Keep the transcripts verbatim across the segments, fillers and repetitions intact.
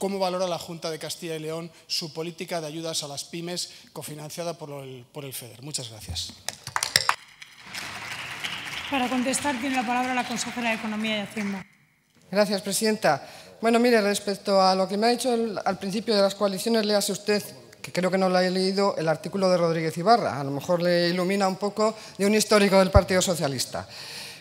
¿Cómo valora la Junta de Castilla y León su política de ayudas a las pymes cofinanciada por el, por el FEDER? Muchas gracias. Para contestar tiene la palabra la consejera de Economía y Hacienda. Gracias, presidenta. Bueno, mire, respecto a lo que me ha dicho el, al principio de las coaliciones, léase usted, que creo que no lo he leído, el artículo de Rodríguez Ibarra. A lo mejor le ilumina un poco de un histórico del Partido Socialista.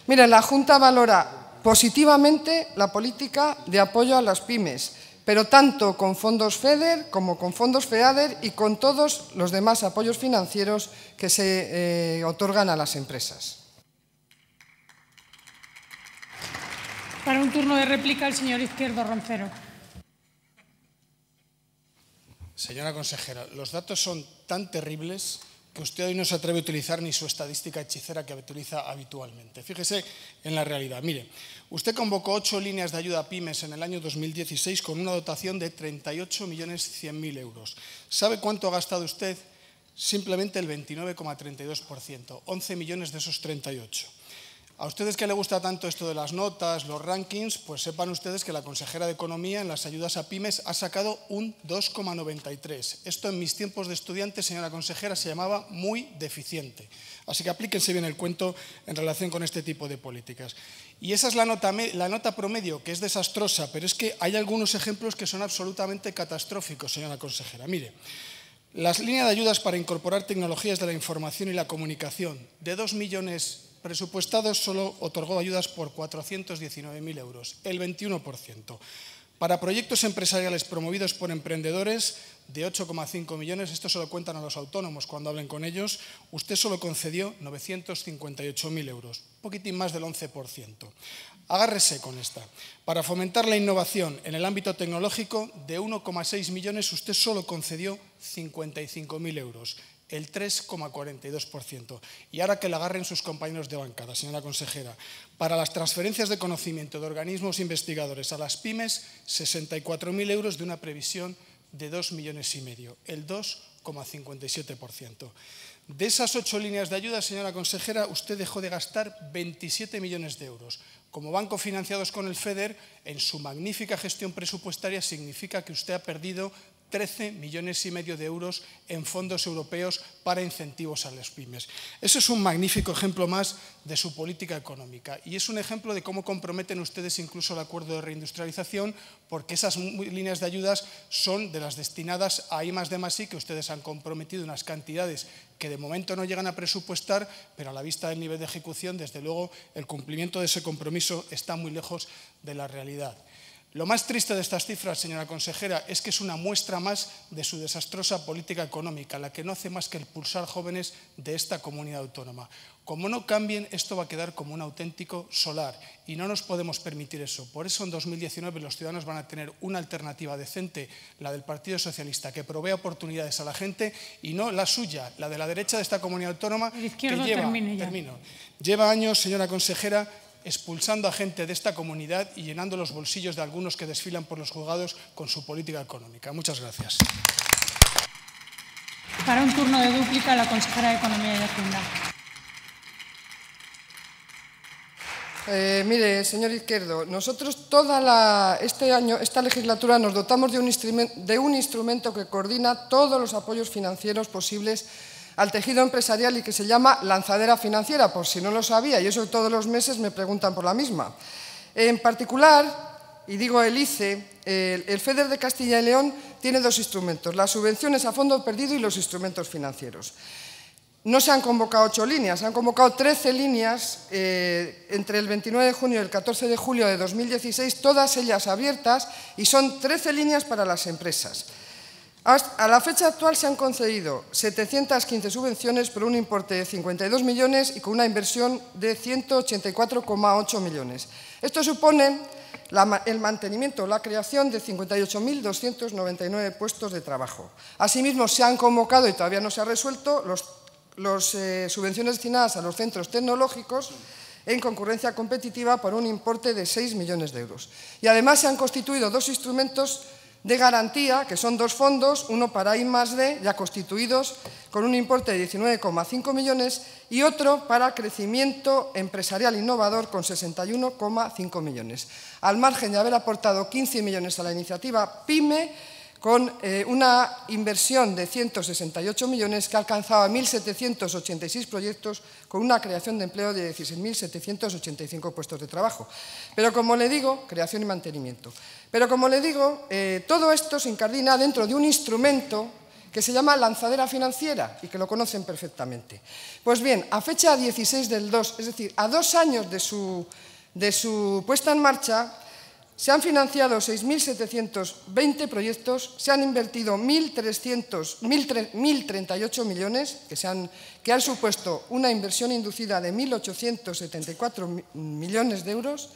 Mire, la Junta valora positivamente la política de apoyo a las pymes, pero tanto con fondos FEDER como con fondos FEADER y con todos los demás apoyos financieros que se eh, otorgan a las empresas. Para un turno de réplica, el señor Izquierdo Roncero. Señora consejera, los datos son tan terribles que usted hoy no se atreve a utilizar ni su estadística hechicera que utiliza habitualmente. Fíjese en la realidad. Mire, usted convocó ocho líneas de ayuda a pymes en el año dos mil dieciséis con una dotación de treinta y ocho millones cien mil euros. ¿Sabe cuánto ha gastado usted? Simplemente el veintinueve coma treinta y dos por ciento, once millones de esos treinta y ocho. A ustedes que les gusta tanto esto de las notas, los rankings, pues sepan ustedes que la consejera de Economía en las ayudas a pymes ha sacado un dos coma noventa y tres. Esto en mis tiempos de estudiante, señora consejera, se llamaba muy deficiente. Así que aplíquense bien el cuento en relación con este tipo de políticas. Y esa es la nota, la nota promedio, que es desastrosa, pero es que hay algunos ejemplos que son absolutamente catastróficos, señora consejera. Mire, las líneas de ayudas para incorporar tecnologías de la información y la comunicación de dos millones presupuestados solo otorgó ayudas por cuatrocientos diecinueve mil euros, el veintiuno por ciento. Para proyectos empresariales promovidos por emprendedores de ocho coma cinco millones, esto se lo cuentan a los autónomos cuando hablen con ellos, usted solo concedió novecientos cincuenta y ocho mil euros, un poquitín más del once por ciento. Agárrese con esta. Para fomentar la innovación en el ámbito tecnológico, de uno coma seis millones usted solo concedió cincuenta y cinco mil euros. El tres coma cuarenta y dos por ciento. Y ahora que la agarren sus compañeros de bancada, señora consejera. Para las transferencias de conocimiento de organismos investigadores a las pymes, sesenta y cuatro mil euros de una previsión de dos millones y medio, el dos coma cincuenta y siete por ciento. De esas ocho líneas de ayuda, señora consejera, usted dejó de gastar veintisiete millones de euros. Como banco financiados con el FEDER, en su magnífica gestión presupuestaria significa que usted ha perdido trece millones y medio de euros en fondos europeos para incentivos a las pymes. Eso es un magnífico ejemplo más de su política económica y es un ejemplo de cómo comprometen ustedes incluso el acuerdo de reindustrialización, porque esas líneas de ayudas son de las destinadas a I más D más i, que ustedes han comprometido unas cantidades que de momento no llegan a presupuestar, pero a la vista del nivel de ejecución, desde luego, el cumplimiento de ese compromiso está muy lejos de la realidad. Lo más triste de estas cifras, señora consejera, es que es una muestra más de su desastrosa política económica, la que no hace más que expulsar jóvenes de esta comunidad autónoma. Como no cambien, esto va a quedar como un auténtico solar y no nos podemos permitir eso. Por eso en dos mil diecinueve los ciudadanos van a tener una alternativa decente, la del Partido Socialista, que provea oportunidades a la gente y no la suya, la de la derecha de esta comunidad autónoma, que lleva, termino, lleva años, señora consejera, expulsando a gente de esta comunidad y llenando los bolsillos de algunos que desfilan por los juzgados con su política económica. Muchas gracias. Para un turno de dúplica, la consejera de Economía y Hacienda. Eh, mire, señor Izquierdo, nosotros toda la, este año, esta legislatura nos dotamos de un, de un instrumento que coordina todos los apoyos financieros posibles al tejido empresarial y que se llama lanzadera financiera, por si no lo sabía, y eso todos los meses me preguntan por la misma. En particular, y digo el I C E, el FEDER de Castilla y León tiene dos instrumentos, las subvenciones a fondo perdido y los instrumentos financieros. No se han convocado ocho líneas, se han convocado trece líneas eh, entre el veintinueve de junio y el catorce de julio de dos mil dieciséis, todas ellas abiertas, y son trece líneas para las empresas. A la fecha actual se han concedido setecientas quince subvenciones por un importe de cincuenta y dos millones y con una inversión de ciento ochenta y cuatro coma ocho millones. Esto supone la, el mantenimiento, la creación de cincuenta y ocho mil doscientos noventa y nueve puestos de trabajo. Asimismo, se han convocado y todavía no se ha resuelto las los, eh, subvenciones destinadas a los centros tecnológicos en concurrencia competitiva por un importe de seis millones de euros. Y además se han constituido dos instrumentos de garantía, que son dos fondos, uno para I más D, ya constituidos, con un importe de diecinueve coma cinco millones, y otro para crecimiento empresarial innovador, con sesenta y uno coma cinco millones. Al margen de haber aportado quince millones a la iniciativa PYME, con eh, una inversión de ciento sesenta y ocho millones que ha alcanzado a mil setecientos ochenta y seis proyectos con una creación de empleo de dieciséis mil setecientos ochenta y cinco puestos de trabajo. Pero como le digo, creación y mantenimiento. Pero como le digo, eh, todo esto se incardina dentro de un instrumento que se llama lanzadera financiera y que lo conocen perfectamente. Pues bien, a fecha dieciséis del dos, es decir, a dos años de su, de su puesta en marcha, se han financiado seis mil setecientos veinte proyectos, se han invertido mil treinta y ocho millones, que, se han, que han supuesto una inversión inducida de mil ochocientos setenta y cuatro millones de euros,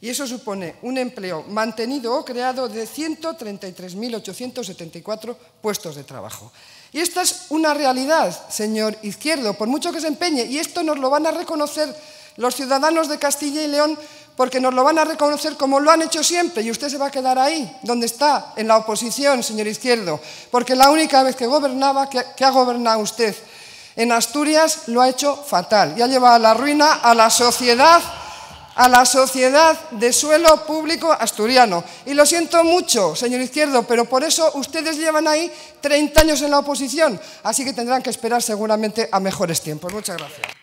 y eso supone un empleo mantenido o creado de ciento treinta y tres mil ochocientos setenta y cuatro puestos de trabajo. Y esta es una realidad, señor Izquierdo, por mucho que se empeñe, y esto nos lo van a reconocer los ciudadanos de Castilla y León, porque nos lo van a reconocer como lo han hecho siempre y usted se va a quedar ahí, donde está, en la oposición, señor Izquierdo, porque la única vez que gobernaba, que, que ha gobernado usted en Asturias, lo ha hecho fatal y ha llevado a la ruina a la sociedad, a la sociedad de suelo público asturiano. Y lo siento mucho, señor Izquierdo, pero por eso ustedes llevan ahí treinta años en la oposición, así que tendrán que esperar seguramente a mejores tiempos. Muchas gracias.